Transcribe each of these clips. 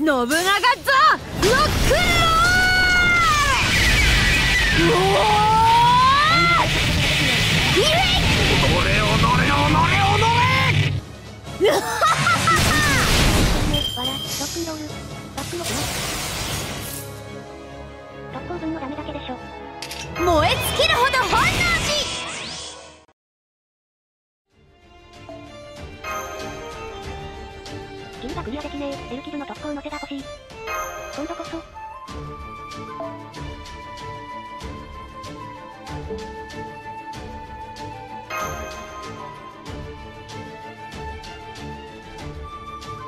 信長ザ・ロックンロール！うお！燃え尽きるほど本能寺！ 竜がクリアできねえ。エルキブの特攻のせが欲しい。今度こそ。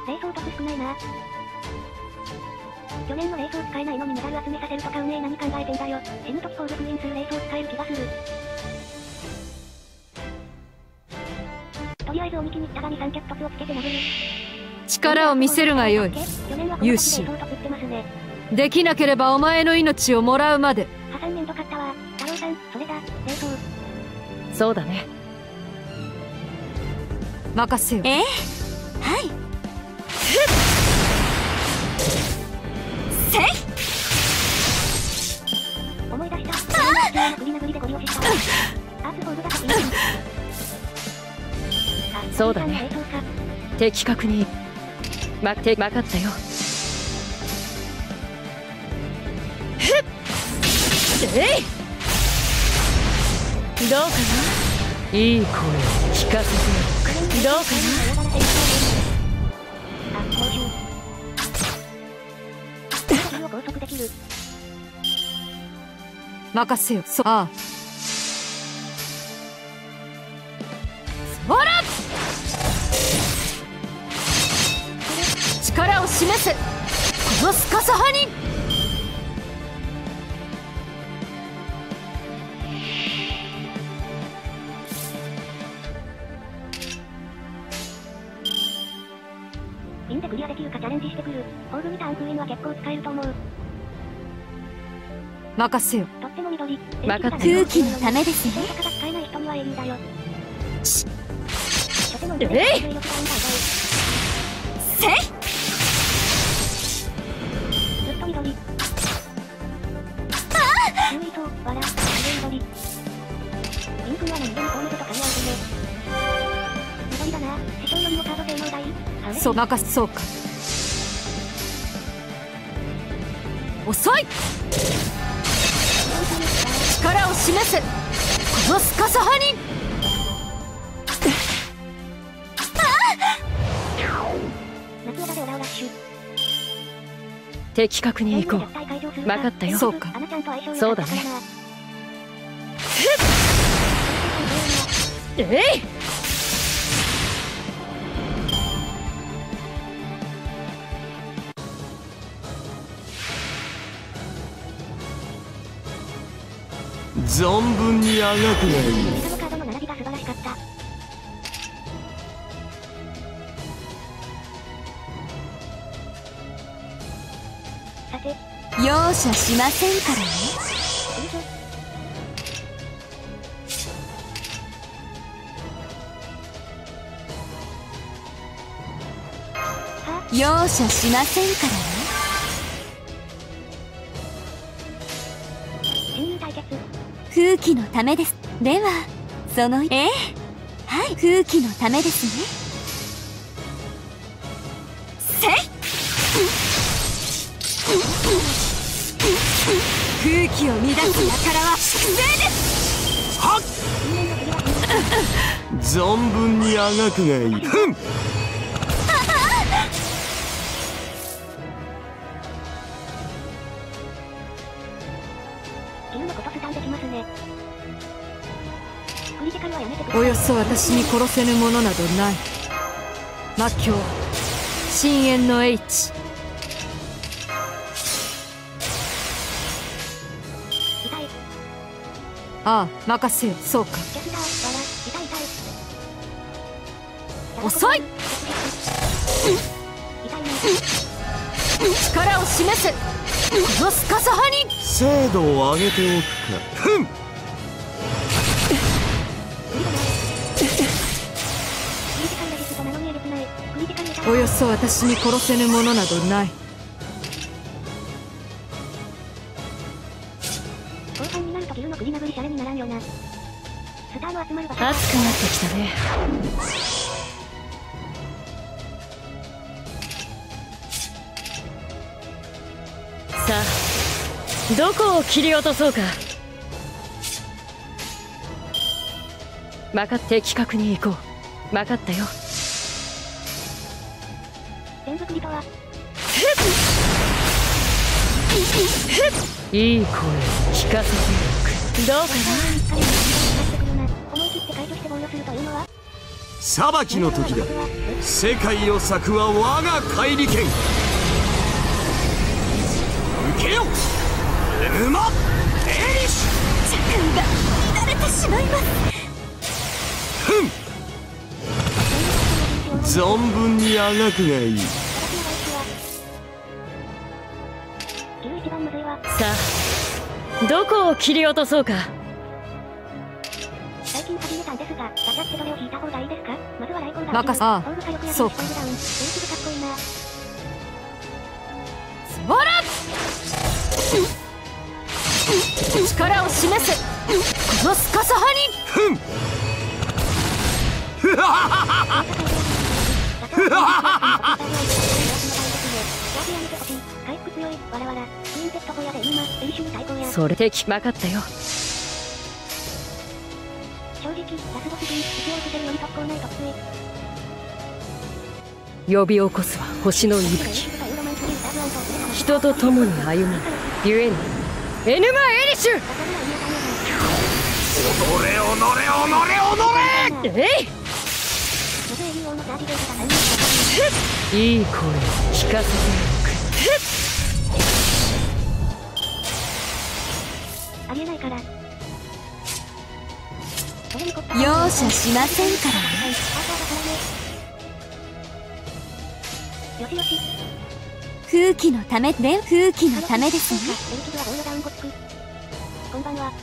霊装得少ないな。去年の霊装使えないのにメダル集めさせるとか運営何考えてんだよ。死ぬ時コール封印する霊装使える気がする。とりあえず鬼気に北上三脚突をつけて殴る。 力を見せるがよい。勇士。できなければお前の命をもらうまで。そうだね。任せよ。ええ、はい。せい。思い出した。そうだね。的確に。 分かったよ。どうかな。いい声を聞かせて。どうかな。任せよ。ああ。 力を示す。このスカサハにピンでクリアできるかチャレンジしてくる。オールミターンクイーンは結構使えると思う。任せよ。とっても緑。空気のためですね。使えない人にはエリーだよ。せい。 そうか。遅い。力を示す。このスカサハに的確に行こう。分かったよ。そうか。そうだね。えい。 存分にあがくがいい。容赦しませんからね。容赦しませんからね。 空気のためです。ではそのええ、はい、空気のためですね。せい。空気を乱す輩は粛清です。はっ。存分にあがくがいい。ふん。 およそ私に殺せぬものなどない。魔境深淵の H。ああ、任せよ。そうか。遅い。力を示す。このスカサハに精度を上げておくか。ふん。 およそ私に殺せぬものなどない。後半になるとビルの振り殴りシャレにならんよな。スターの集まる場所。熱くなってきたね。さあ、どこを切り落とそうか。分かって企画に行こう。分かったよ。連続リパは。いい声を聞かせておく。どうかな。思い切って解除して防御するというのは。裁きの時だ。世界を裂くは我が怪力剣。受けよ。馬。エリシ。時間が乱れてしまいます。存分にあがくがいい。さあ、どこを切り落とそうか。最近始めたんですが、バタってどれを引いた方がいいですか。まずは来航が。若さ、そうか。スボラッ。力を示す。このスカサハに。ふん。ははははは。それで決まったよ。正直、ラスボスに息を受けるより特攻ないと強い。呼び起こすは星の息吹。人と共に歩むゆえにエヌマエリシュ。おのれおのれおのれおのれ。えい。いい声を聞かせて。容赦しませんからね。風紀のためで、風紀のためですね。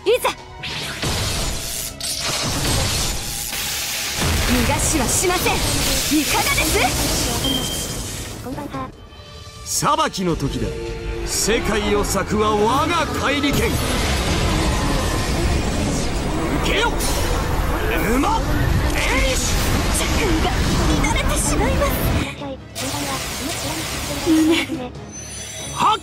いざ。逃がしはしません。いかがです。裁きの時だ。世界を裂くは我が怪力剣。受けよ。馬エリシ時間が乱れてしまいます。いいね。はっ、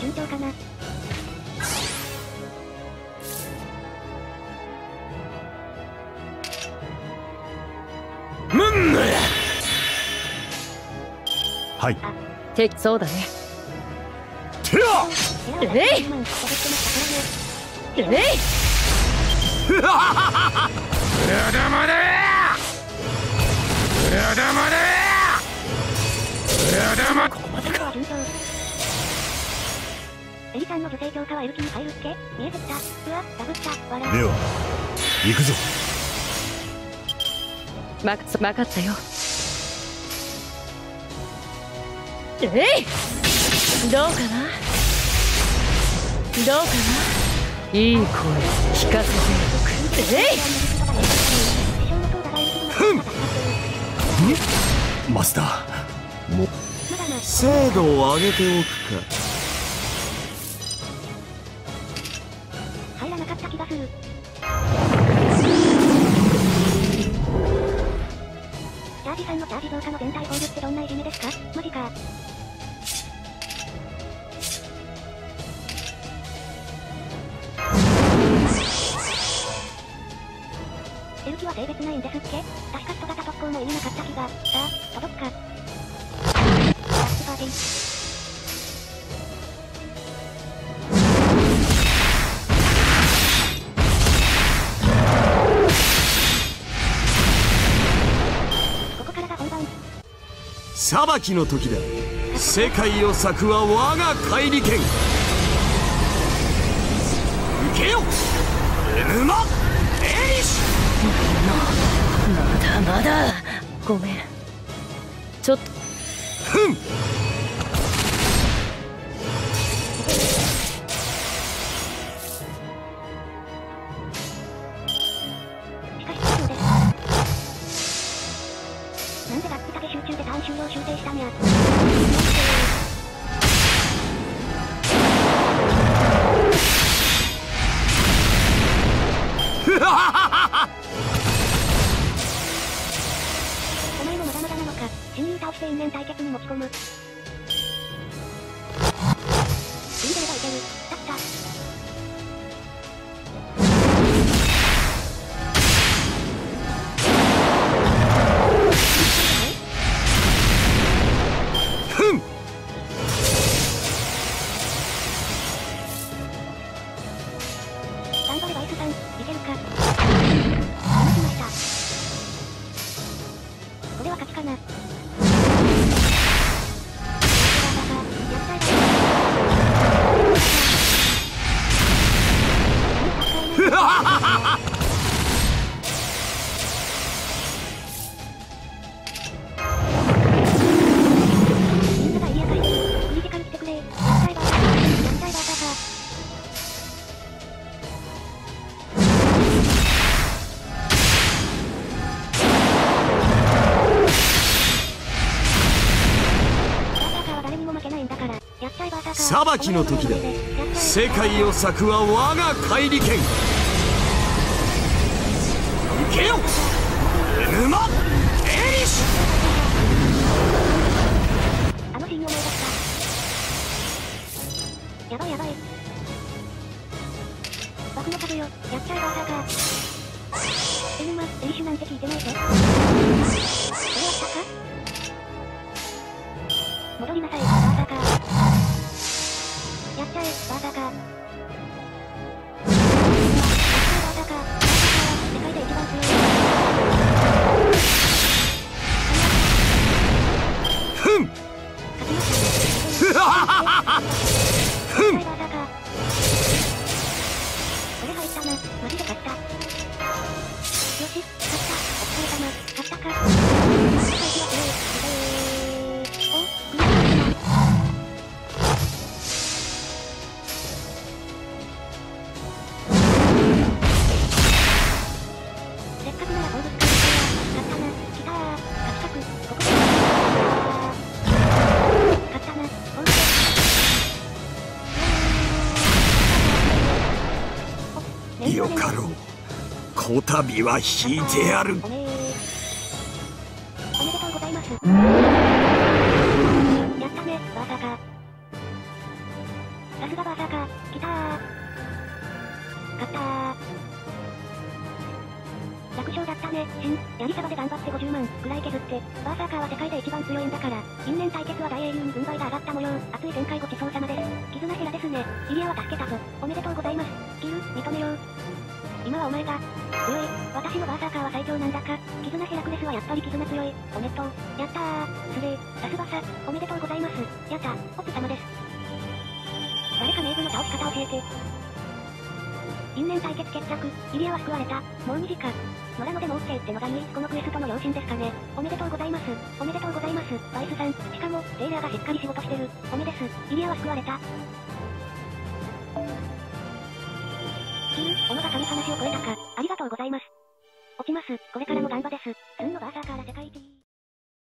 順調かな。むんね。はい、適当だね。えいえい。うわはははは。うだまれ。うだまれ。うだま。ここまでか。エリさんの女性強化はエルキに入るっけ。見えてきた。うわ、ダブった。笑う。では、行くぞ。まかったよ。えい。どうかな。どうかな。いい声を聞かせておく。えい。マスターも精度を上げておくか。入らなかった気がする。チャージさんのチャージ増加の全体防御ってどんないじめですか。マジか。性別ないんですっけ。確か人型特攻も意味なかった気が。さあ、届くか。ここからが本番。裁きの時だ。世界を裂くは我が怪力剣。受けよ。馬エリシ。まだまだ。ごめん、ちょっと。ラップだけ集中でターン終了修正したにゃ。お前もまだまだなのか。親友倒して因縁対決に持ち込む。死んでればいける。だったふん。サンドレバイスさんいけるか。倒しました。これは勝ちかな。裁きの時だ。世界を裂くは我が怪力拳。行けよ沼エリシ。あのシーン思い出した。やばいやばい、僕の壁よ。やっちゃえばだか沼エリシュなんて聞いてないぞ。どうやったか。戻りなさいバーサーカー。やっちゃえバーサーカー。世界で一番強い。ふんふん。これ入ったな。マジで勝った。よし勝った。お疲れ様。勝ったか。よかろう。こたびは引いてやる。おめでとうございます。やったねバーサーカー。さすがバーサーカー。きたー。勝ったー。楽勝だったねシン。やりさばで頑張って50万くらい削って。バーサーカーは世界で一番強いんだから。因縁対決は大英雄に軍配が上がった模様。熱い展開ごちそうさまです。絆ヘラですね。イリアは助けたぞ。おめでとうございます。キル認めよう。今はお前が強い。私のバーサーカーは最強なんだか。絆ヘラクレスはやっぱり絆強い。おめでとう。やったー。すげえ。さすがさ。おめでとうございます。やったオプ様です。誰か名武の倒し方を教えて。因縁対決決着。イリアは救われた。もう2時間野良のでも OK ってのが唯一このクエストの良心ですかね。おめでとうございます。おめでとうございますバイスさん。しかもレイヤーがしっかり仕事してる。おめです。イリアは救われた。斧が神話を超えたか。ありがとうございます。落ちます。これからも頑張です。スンのバーサーカーら世界一。